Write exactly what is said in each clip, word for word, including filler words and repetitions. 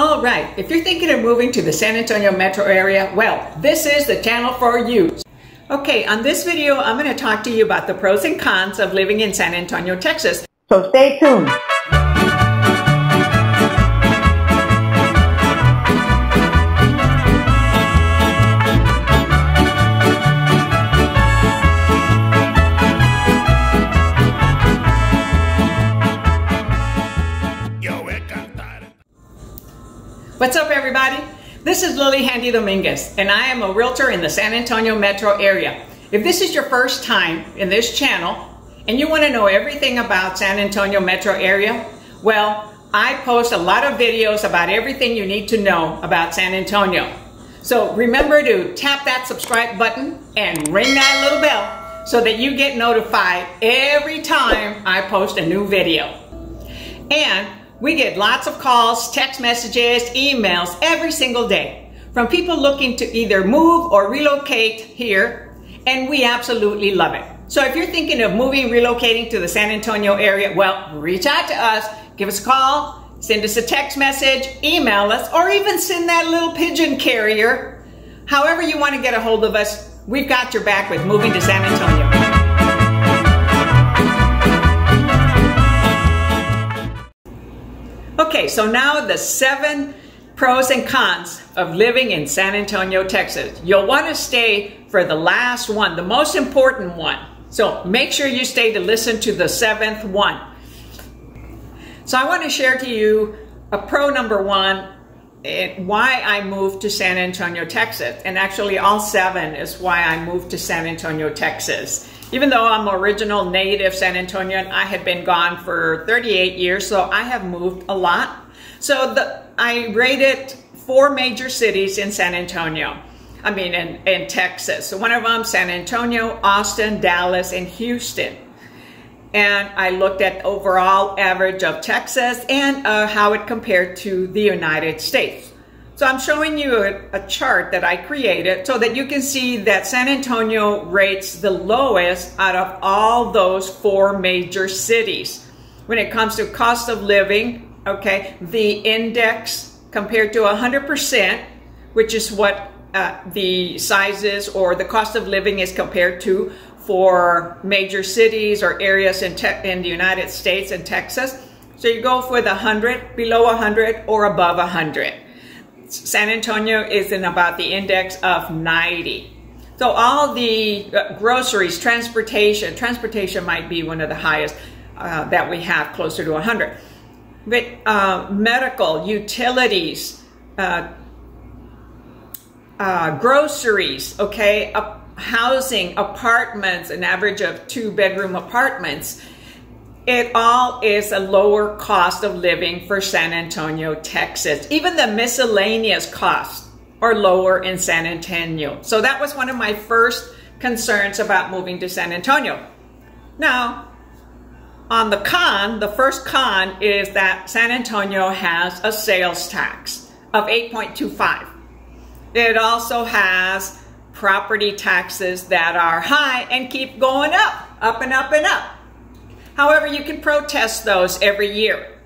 All right, if you're thinking of moving to the San Antonio metro area, well, this is the channel for you. Okay, on this video, I'm going to talk to you about the pros and cons of living in San Antonio, Texas. So stay tuned. What's up, everybody? This is Lillie Handy Dominguez, and I am a realtor in the San Antonio metro area. If this is your first time in this channel and you want to know everything about San Antonio metro area, well, I post a lot of videos about everything you need to know about San Antonio. So remember to tap that subscribe button and ring that little bell so that you get notified every time I post a new video. And we get lots of calls, text messages, emails every single day from people looking to either move or relocate here, and we absolutely love it. So if you're thinking of moving, relocating to the San Antonio area, well, reach out to us, give us a call, send us a text message, email us, or even send that little pigeon carrier. However you want to get a hold of us, we've got your back with moving to San Antonio. Okay, so now the seven pros and cons of living in San Antonio, Texas. You'll want to stay for the last one, the most important one. So make sure you stay to listen to the seventh one. So I want to share to you a pro number one, why I moved to San Antonio, Texas. And actually all seven is why I moved to San Antonio, Texas. Even though I'm original native San Antonio, I had been gone for thirty-eight years, so I have moved a lot. So the, I rated four major cities in San Antonio, I mean in, in Texas. So one of them, San Antonio, Austin, Dallas, and Houston. And I looked at overall average of Texas and uh, how it compared to the United States. So I'm showing you a, a chart that I created so that you can see that San Antonio rates the lowest out of all those four major cities. When it comes to cost of living, okay, the index compared to one hundred percent, which is what uh, the sizes or the cost of living is compared to for major cities or areas in, in the United States and Texas. So you go for the one hundred, below one hundred, or above one hundred. San Antonio is in about the index of ninety. So all the groceries, transportation, transportation might be one of the highest uh, that we have, closer to one hundred. But uh, medical, utilities, uh, uh, groceries, okay, uh, housing, apartments, an average of two bedroom apartments. It all is a lower cost of living for San Antonio, Texas. Even the miscellaneous costs are lower in San Antonio. So that was one of my first concerns about moving to San Antonio. Now, on the con, the first con is that San Antonio has a sales tax of eight point two five. It also has property taxes that are high and keep going up, up and up and up. However, you can protest those every year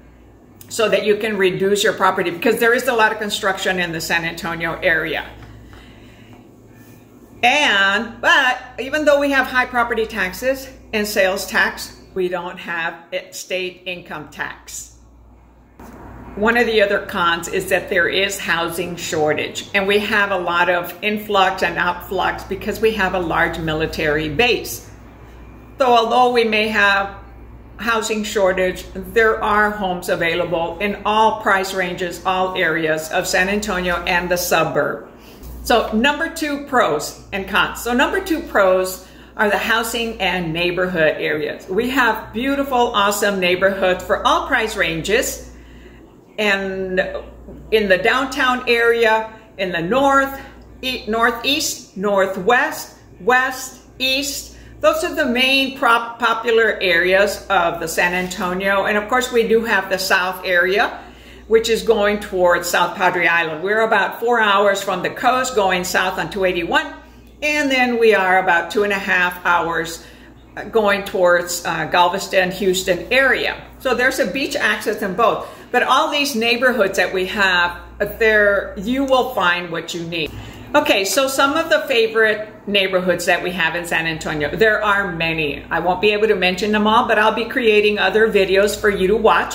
so that you can reduce your property, because there is a lot of construction in the San Antonio area. And, but even though we have high property taxes and sales tax, we don't have state income tax. One of the other cons is that there is housing shortage, and we have a lot of influx and outflux because we have a large military base. So although we may have housing shortage, there are homes available in all price ranges, all areas of San Antonio and the suburb. So number two pros and cons. So number two pros are the housing and neighborhood areas. We have beautiful, awesome neighborhoods for all price ranges, and in the downtown area, in the north, northeast, northwest, west, east. Those are the main prop popular areas of the San Antonio. And of course we do have the south area, which is going towards South Padre Island. We're about four hours from the coast going south on two eighty-one. And then we are about two and a half hours going towards uh, Galveston, Houston area. So there's a beach access in both. But all these neighborhoods that we have, there you will find what you need. Okay, so some of the favorite neighborhoods that we have in San Antonio. There are many. I won't be able to mention them all, but I'll be creating other videos for you to watch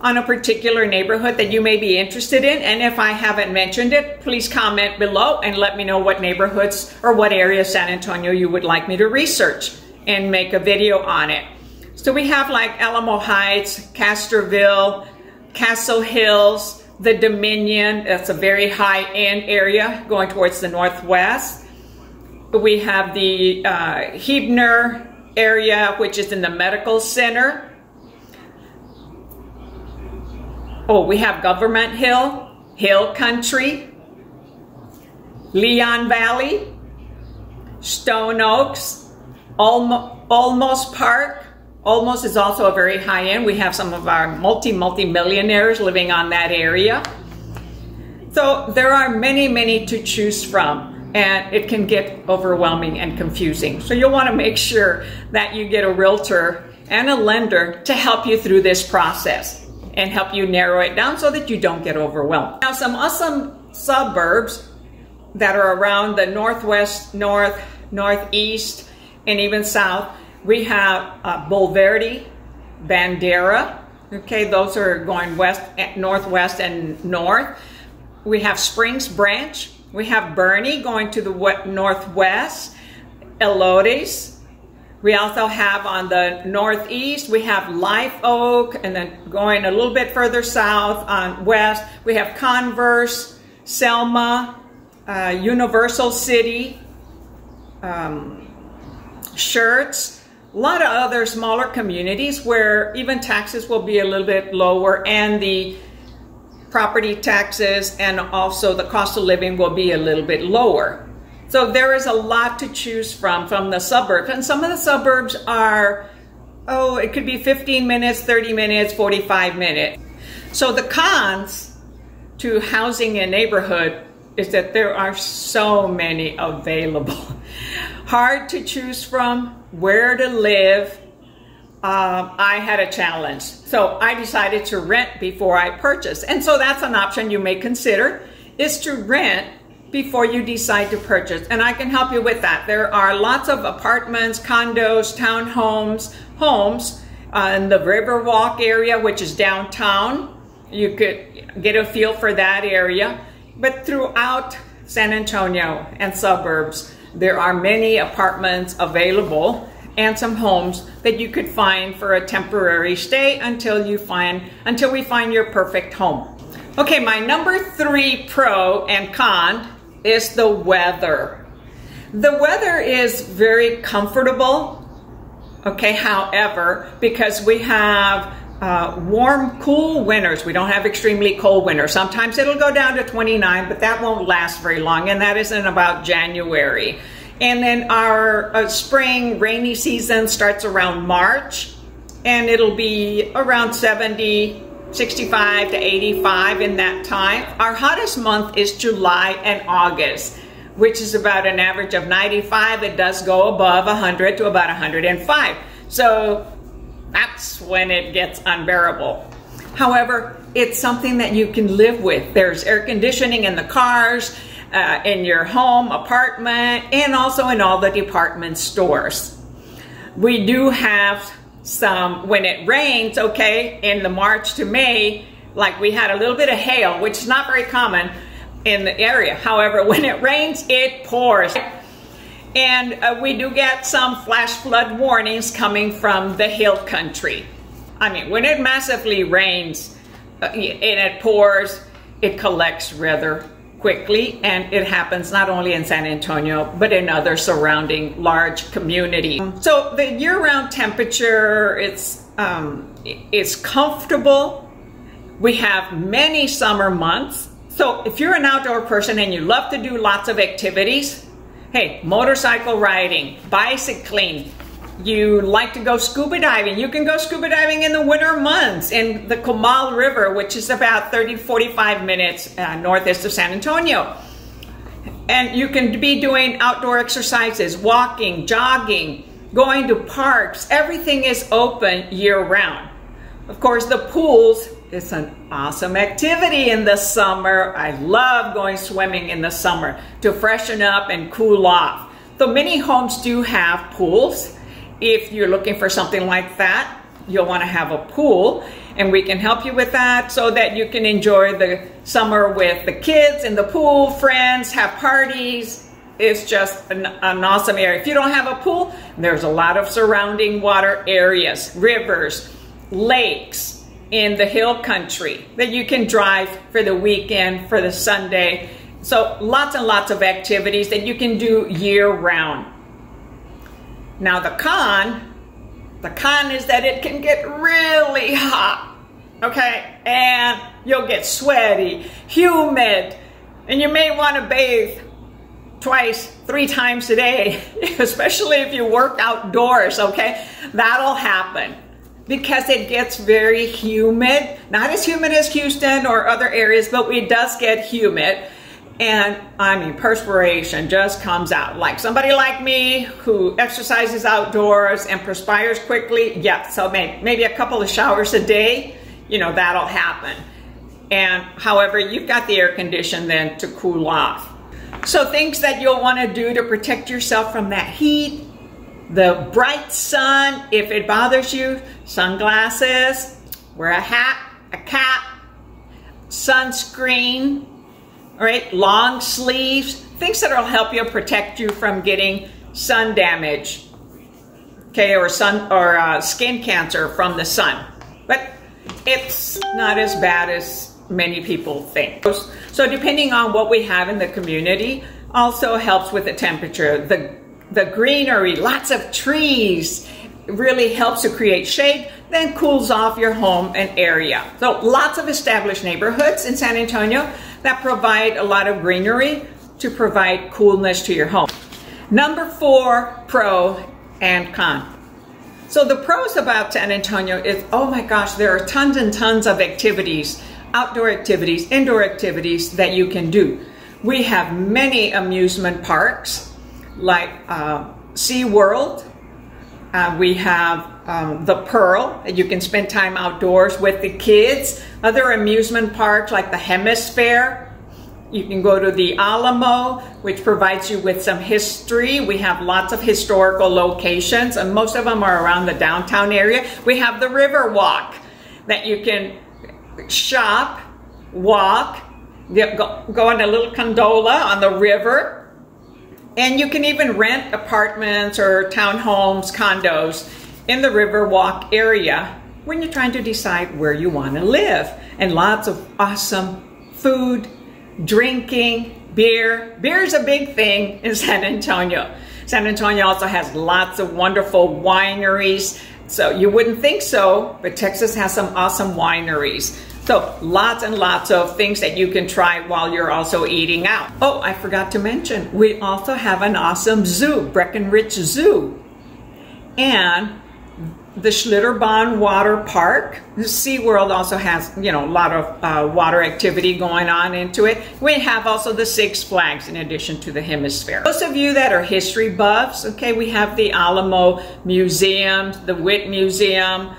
on a particular neighborhood that you may be interested in. And if I haven't mentioned it, please comment below and let me know what neighborhoods or what area of San Antonio you would like me to research and make a video on it. So we have like Alamo Heights, Castroville, Castle Hills, the Dominion. That's a very high-end area going towards the northwest. We have the uh, Huebner area, which is in the medical center. Oh, we have Government Hill, Hill Country, Leon Valley, Stone Oaks, Olmo, Olmos Park. Olmos is also a very high end. We have some of our multi, multi-millionaires living on that area. So there are many, many to choose from, and it can get overwhelming and confusing. So you'll want to make sure that you get a realtor and a lender to help you through this process and help you narrow it down so that you don't get overwhelmed. Now, some awesome suburbs that are around the northwest, north, northeast, and even south, we have uh, Bulverde, Bandera. Okay, those are going west, northwest, and north. We have Springs Branch. We have Bernie going to the west, northwest, Elotes. We also have on the northeast, we have Live Oak, and then going a little bit further south on west, we have Converse, Selma, uh, Universal City, um, Shirts, a lot of other smaller communities where even taxes will be a little bit lower, and the property taxes and also the cost of living will be a little bit lower. So there is a lot to choose from, from the suburbs. And some of the suburbs are, oh, it could be fifteen minutes, thirty minutes, forty-five minutes. So the cons to housing and neighborhood is that there are so many available. Hard to choose from, where to live. Um, I had a challenge. So I decided to rent before I purchased. And so that's an option you may consider, is to rent before you decide to purchase, and I can help you with that. There are lots of apartments, condos, townhomes, homes uh, in the River Walk area, which is downtown. You could get a feel for that area, but throughout San Antonio and suburbs, there are many apartments available and some homes that you could find for a temporary stay until you find, until we find your perfect home. Okay, my number three pro and con is the weather. The weather is very comfortable, okay, however, because we have uh, warm, cool winters. We don't have extremely cold winters. Sometimes it'll go down to twenty-nine, but that won't last very long, and that isn't about January. And then our uh, spring rainy season starts around March, and it'll be around seventy, sixty-five to eighty-five in that time. Our hottest month is July and August, which is about an average of ninety-five. It does go above one hundred to about one hundred and five. So that's when it gets unbearable. However, it's something that you can live with. There's air conditioning in the cars, uh, in your home, apartment, and also in all the department stores. We do have some, when it rains, okay, in the March to May, like we had a little bit of hail, which is not very common in the area. However, when it rains, it pours. And uh, we do get some flash flood warnings coming from the hill country. I mean, when it massively rains uh, and it pours, it collects rather quickly, and it happens not only in San Antonio but in other surrounding large communities. So the year-round temperature, it's um, it's comfortable. We have many summer months. So if you're an outdoor person and you love to do lots of activities, hey, motorcycle riding, bicycling, you like to go scuba diving, you can go scuba diving in the winter months in the Comal River, which is about thirty to forty-five minutes uh, northeast of San Antonio. And you can be doing outdoor exercises, walking, jogging, going to parks. Everything is open year round. Of course, the pools It's an awesome activity in the summer. I love going swimming in the summer to freshen up and cool off. The many homes do have pools. If you're looking for something like that, you'll want to have a pool, and we can help you with that so that you can enjoy the summer with the kids in the pool, friends, have parties. It's just an, an awesome area. If you don't have a pool, there's a lot of surrounding water areas, rivers, lakes, in the hill country that you can drive for the weekend, for the Sunday. So lots and lots of activities that you can do year round. Now the con, the con is that it can get really hot, okay? And you'll get sweaty, humid, and you may want to bathe twice, three times a day, especially if you work outdoors, okay? That'll happen, because it gets very humid. Not as humid as Houston or other areas, but it does get humid. And I mean, perspiration just comes out. Like somebody like me who exercises outdoors and perspires quickly, yeah, so maybe, maybe a couple of showers a day, you know, that'll happen. And however, you've got the air condition then to cool off. So things that you'll wanna do to protect yourself from that heat, the bright sun, if it bothers you, sunglasses, wear a hat, a cap, sunscreen, all right, long sleeves, things that will help you protect you from getting sun damage, okay, or sun or uh, skin cancer from the sun. But it's not as bad as many people think. So depending on what we have in the community, also helps with the temperature. The The greenery, lots of trees, it really helps to create shade, then cools off your home and area. So lots of established neighborhoods in San Antonio that provide a lot of greenery to provide coolness to your home. Number four, pro and con. So the pros about San Antonio is, oh my gosh, there are tons and tons of activities, outdoor activities, indoor activities that you can do. We have many amusement parks, like uh, SeaWorld, uh, we have um, the Pearl, you can spend time outdoors with the kids. Other amusement parks like the Hemisfair, you can go to the Alamo, which provides you with some history. We have lots of historical locations, and most of them are around the downtown area. We have the River Walk, that you can shop, walk, go, go on a little gondola on the river. And you can even rent apartments or townhomes, condos in the Riverwalk area when you're trying to decide where you want to live. And lots of awesome food, drinking, beer. Beer is a big thing in San Antonio. San Antonio also has lots of wonderful wineries. So you wouldn't think so, but Texas has some awesome wineries. So lots and lots of things that you can try while you're also eating out. Oh, I forgot to mention, we also have an awesome zoo, Breckenridge Zoo, and the Schlitterbahn Water Park. SeaWorld also has, you know, a lot of uh, water activity going on into it. We have also the Six Flags in addition to the Hemisfair. Those of you that are history buffs, okay, we have the Alamo Museum, the Witt Museum,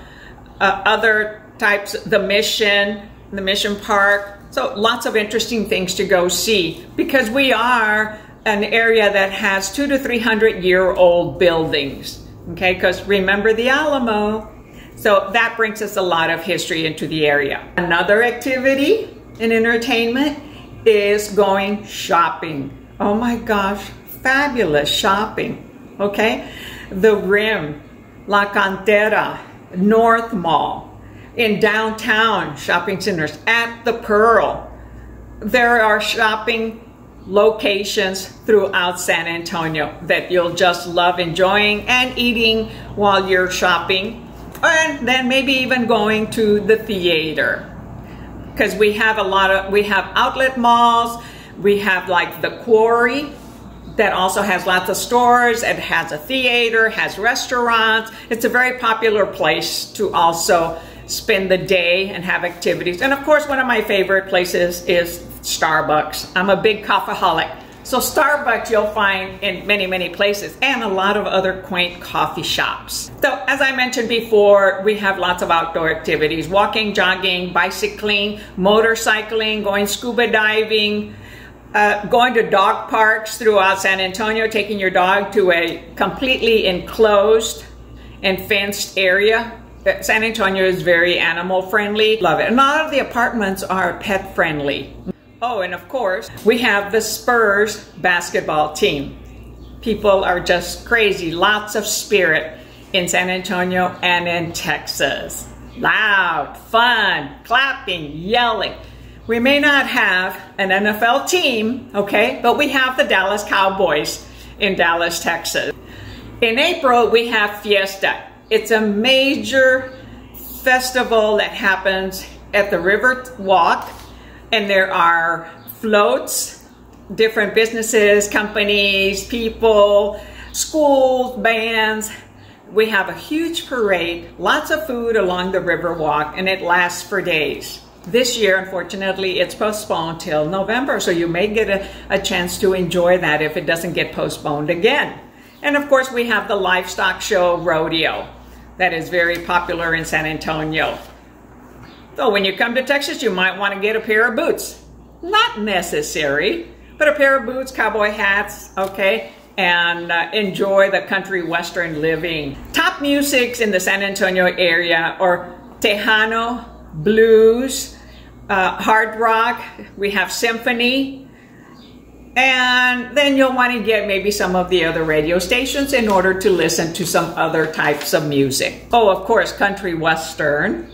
uh, other types, the Mission, the Mission Park. So lots of interesting things to go see, because we are an area that has two to three hundred year old buildings, okay? Because remember the Alamo. So that brings us a lot of history into the area. Another activity and entertainment is going shopping. Oh my gosh, fabulous shopping, okay? The Rim, La Cantera, North Mall, in downtown shopping centers, at the Pearl. There are shopping locations throughout San Antonio that you'll just love enjoying and eating while you're shopping, and then maybe even going to the theater, because we have a lot of, we have outlet malls, we have like the Quarry that also has lots of stores, it has a theater, has restaurants. It's a very popular place to also spend the day and have activities. And of course, one of my favorite places is Starbucks. I'm a big coffeeholic, So Starbucks you'll find in many, many places, and a lot of other quaint coffee shops. So as I mentioned before, we have lots of outdoor activities: walking, jogging, bicycling, motorcycling, going scuba diving, uh, going to dog parks throughout San Antonio, taking your dog to a completely enclosed and fenced area. San Antonio is very animal friendly. Love it. And a lot of the apartments are pet friendly. Oh, and of course, we have the Spurs basketball team. People are just crazy. Lots of spirit in San Antonio and in Texas. Loud, fun, clapping, yelling. We may not have an N F L team, okay, but we have the Dallas Cowboys in Dallas, Texas. In April, we have Fiesta. It's a major festival that happens at the River Walk. And there are floats, different businesses, companies, people, schools, bands. We have a huge parade, lots of food along the River Walk, and it lasts for days. This year, unfortunately, it's postponed till November, so you may get a, a chance to enjoy that if it doesn't get postponed again. And of course, we have the Livestock Show Rodeo that is very popular in San Antonio. So when you come to Texas, you might want to get a pair of boots. Not necessary, but a pair of boots, cowboy hats, okay, and uh, enjoy the country western living. Top musics in the San Antonio area are Tejano, blues, uh, hard rock. We have symphony. And then you'll want to get maybe some of the other radio stations in order to listen to some other types of music. Oh, of course, country western.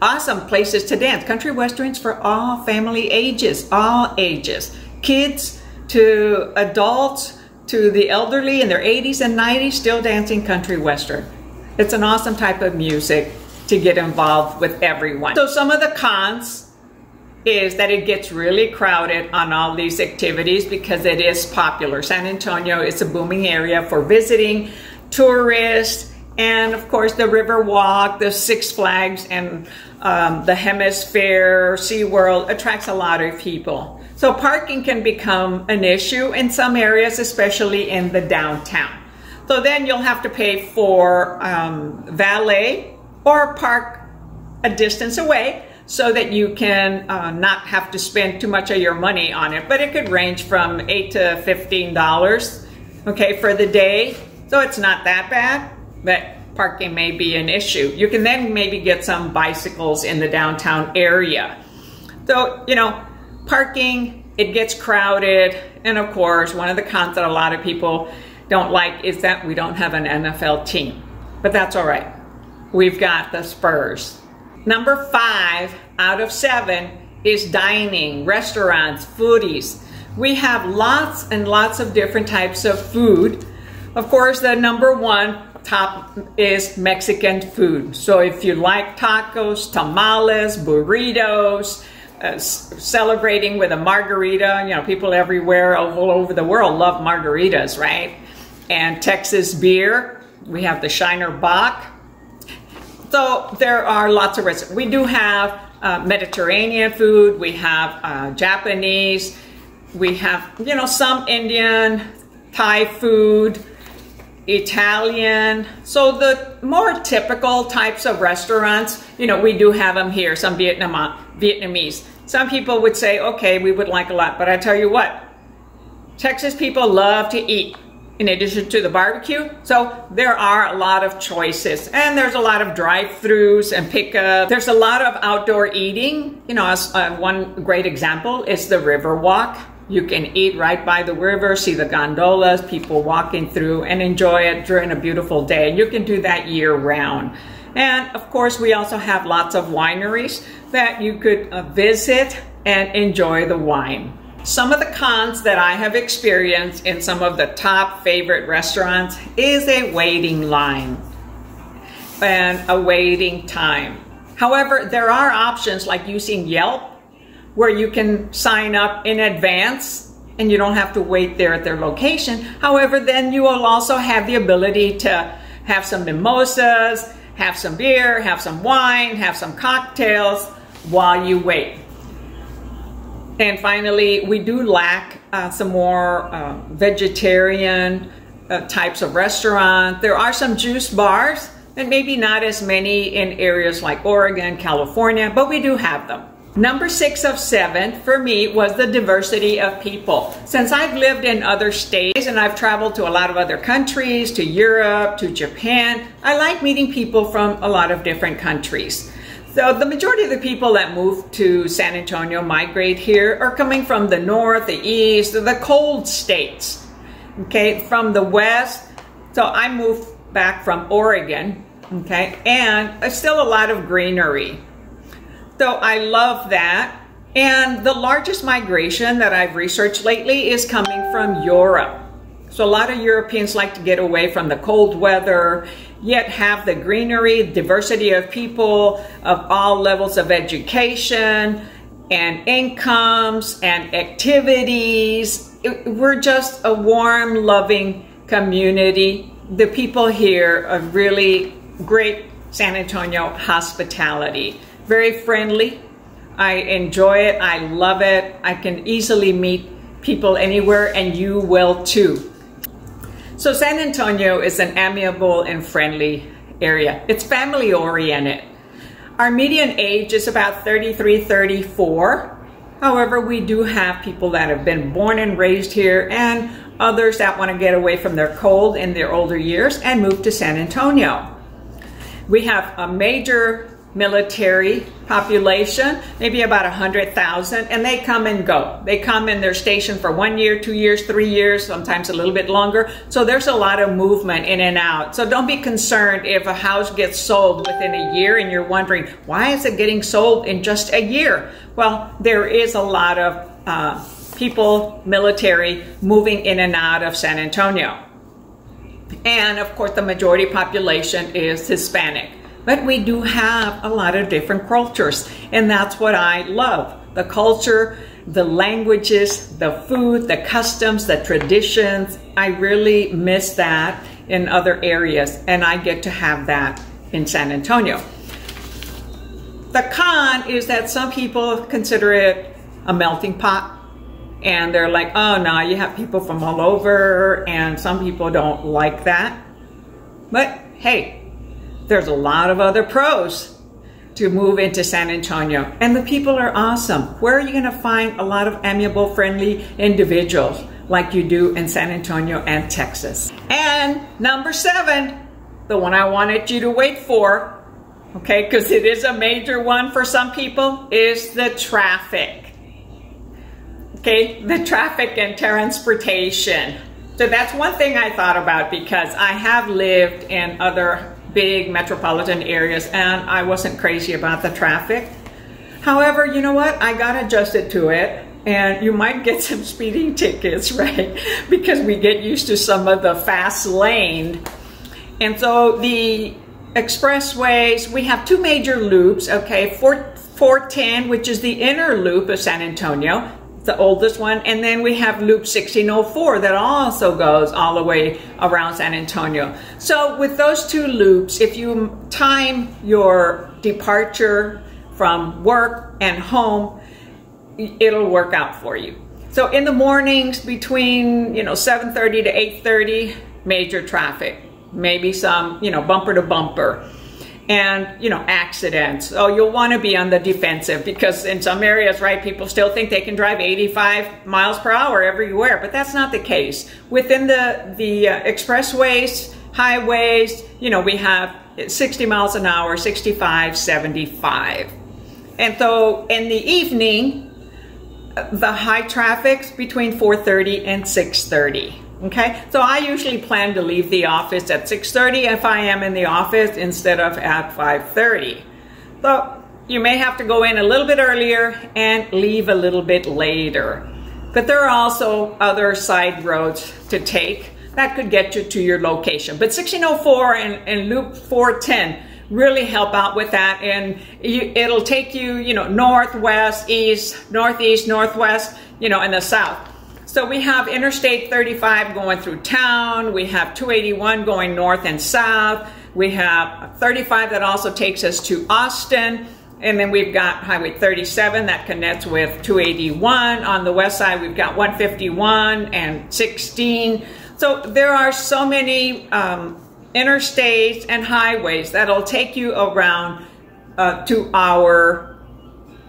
Awesome places to dance. Country westerns for all family ages, all ages. Kids to adults to the elderly in their eighties and nineties still dancing country western. It's an awesome type of music to get involved with everyone. So some of the cons is that it gets really crowded on all these activities because it is popular. San Antonio is a booming area for visiting, tourists, and of course the River Walk, the Six Flags, and um, the Hemisfair, SeaWorld attracts a lot of people. So parking can become an issue in some areas, especially in the downtown. So then you'll have to pay for um, valet or park a distance away so that you can uh, not have to spend too much of your money on it. But it could range from eight to fifteen dollars, okay, for the day. So it's not that bad, but parking may be an issue. You can then maybe get some bicycles in the downtown area. So, you know, parking, it gets crowded. And of course, one of the cons that a lot of people don't like is that we don't have an N F L team, but that's all right. We've got the Spurs. Number five out of seven is dining, restaurants, foodies. We have lots and lots of different types of food. Of course, the number one top is Mexican food. So if you like tacos, tamales, burritos, uh, celebrating with a margarita, you know, people everywhere all over the world love margaritas, right? And Texas beer, we have the Shiner Bock. So there are lots of restaurants. We do have uh, Mediterranean food, we have uh, Japanese, we have, you know, some Indian, Thai food, Italian. So the more typical types of restaurants, you know, we do have them here, some Vietnam, Vietnamese. Some people would say, okay, we would like a lot, but I tell you what, Texas people love to eat in addition to the barbecue. So there are a lot of choices, and there's a lot of drive-throughs and pickup. There's a lot of outdoor eating. You know, uh, one great example is the River Walk. You can eat right by the river, see the gondolas, people walking through, and enjoy it during a beautiful day. And you can do that year round. And of course, we also have lots of wineries that you could uh, visit and enjoy the wine. Some of the cons that I have experienced in some of the top favorite restaurants is a waiting line and a waiting time. However, there are options like using Yelp, where you can sign up in advance and you don't have to wait there at their location. However, then you will also have the ability to have some mimosas, have some beer, have some wine, have some cocktails while you wait. And finally, we do lack uh, some more uh, vegetarian uh, types of restaurant. There are some juice bars, and maybe not as many in areas like Oregon, California, but we do have them. Number six of seven for me was the diversity of people. Since I've lived in other states and I've traveled to a lot of other countries, to Europe, to Japan, I like meeting people from a lot of different countries. So the majority of the people that move to San Antonio, migrate here, are coming from the north, the east, the cold states, okay, from the west. So I moved back from Oregon, okay, and there's still a lot of greenery. So I love that. And the largest migration that I've researched lately is coming from Europe. So a lot of Europeans like to get away from the cold weather, yet have the greenery, diversity of people, of all levels of education and incomes and activities. We're just a warm, loving community. The people here are really great San Antonio hospitality. Very friendly. I enjoy it. I love it. I can easily meet people anywhere, and you will too. So San Antonio is an amiable and friendly area. It's family oriented. Our median age is about thirty-three, thirty-four. However, we do have people that have been born and raised here and others that want to get away from their cold in their older years and move to San Antonio. We have a major military population, maybe about a hundred thousand, and they come and go. They come and they're stationed for one year, two years, three years, sometimes a little bit longer. So there's a lot of movement in and out. So don't be concerned if a house gets sold within a year and you're wondering, why is it getting sold in just a year? Well, there is a lot of uh, people, military, moving in and out of San Antonio. And of course, the majority population is Hispanic. But we do have a lot of different cultures, and that's what I love. The culture, the languages, the food, the customs, the traditions. I really miss that in other areas, and I get to have that in San Antonio. The con is that some people consider it a melting pot, and they're like, oh no, you have people from all over, and some people don't like that. But hey, there's a lot of other pros to move into San Antonio. And the people are awesome. Where are you gonna find a lot of amiable, friendly individuals like you do in San Antonio and Texas? And number seven, the one I wanted you to wait for, okay, because it is a major one for some people, is the traffic. Okay, the traffic and transportation. So that's one thing I thought about, because I have lived in other big metropolitan areas and I wasn't crazy about the traffic. However, you know what? I got adjusted to it, and you might get some speeding tickets, right? Because we get used to some of the fast lane. And so the expressways, we have two major loops, okay? four ten, which is the inner loop of San Antonio, the oldest one, and then we have loop sixteen oh four that also goes all the way around San Antonio. So with those two loops, if you time your departure from work and home, it'll work out for you. So in the mornings between, you know, seven thirty to eight thirty, major traffic, maybe some, you know, bumper to bumper, and, you know, accidents. So you'll want to be on the defensive, because in some areas, right, people still think they can drive eighty-five miles per hour everywhere, but that's not the case. Within the, the uh, expressways, highways, you know, we have sixty miles an hour, sixty-five, seventy-five. And so in the evening, the high traffic's between four thirty and six thirty. Okay, so I usually plan to leave the office at six thirty if I am in the office, instead of at five thirty. So you may have to go in a little bit earlier and leave a little bit later. But there are also other side roads to take that could get you to your location. But sixteen oh four and, and loop four ten really help out with that. And you, it'll take you, you know, northwest, east, northeast, northwest, you know, and the south. So we have Interstate thirty-five going through town, we have two eighty-one going north and south, we have thirty-five that also takes us to Austin, And then we've got Highway thirty-seven that connects with two eighty-one. On the west side, we've got one fifty-one and sixteen. So there are so many um, interstates and highways that'll take you around uh, to our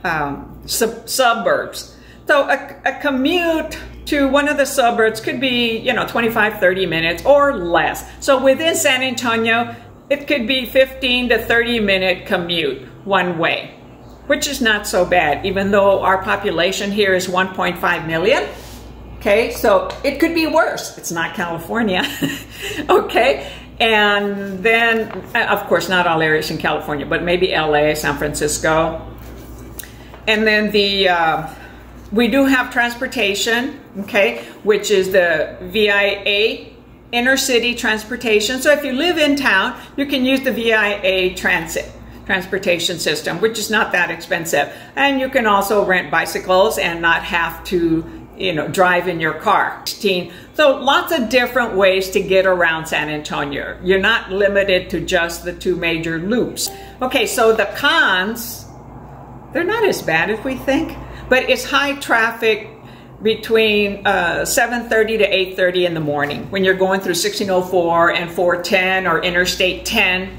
um, sub suburbs. So a, a commute to one of the suburbs could be, you know, twenty-five, thirty minutes or less. So within San Antonio, it could be fifteen to thirty minute commute one way, which is not so bad, even though our population here is one point five million. Okay, so it could be worse. It's not California. Okay, and then, of course, not all areas in California, but maybe L A, San Francisco. And then the, uh, we do have transportation, okay, which is the V I A, inner city transportation. So if you live in town, you can use the V I A transit transportation system, which is not that expensive. And you can also rent bicycles and not have to, you know, drive in your car. So lots of different ways to get around San Antonio. You're not limited to just the two major loops. Okay, so the cons, they're not as bad if we think, but it's high traffic between uh, seven thirty to eight thirty in the morning when you're going through sixteen oh four and four ten or Interstate ten,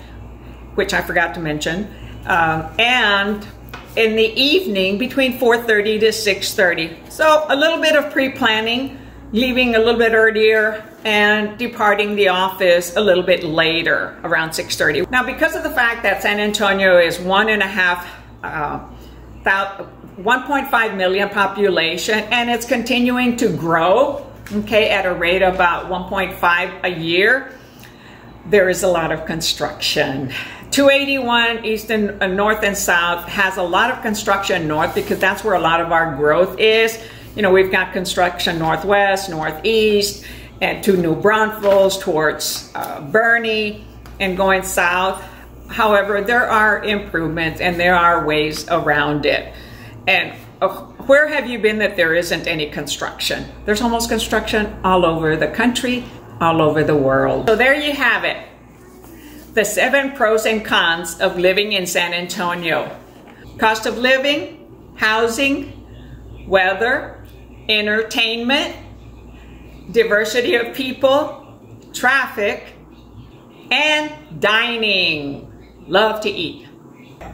which I forgot to mention, um, and in the evening between four thirty to six thirty. So a little bit of pre-planning, leaving a little bit earlier and departing the office a little bit later, around six thirty. Now, because of the fact that San Antonio is one and a half, uh, one point five million population, and it's continuing to grow, okay, at a rate of about one point five a year, there is a lot of construction. two eighty-one east and uh, north and south has a lot of construction north, because that's where a lot of our growth is. You know, we've got construction northwest, northeast, and to New Braunfels, towards uh, Bernie, and going south. However, there are improvements and there are ways around it. And uh, where have you been that there isn't any construction? There's almost construction all over the country, all over the world. So there you have it. The seven pros and cons of living in San Antonio. Cost of living, housing, weather, entertainment, diversity of people, traffic, and dining. Love to eat.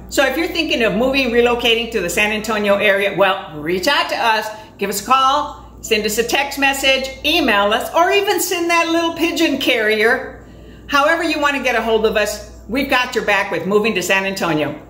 So if you're thinking of moving, relocating to the San Antonio area, well, reach out to us, give us a call, send us a text message, email us, or even send that little pigeon carrier. However you want to get a hold of us, we've got your back with Moving to San Antonio.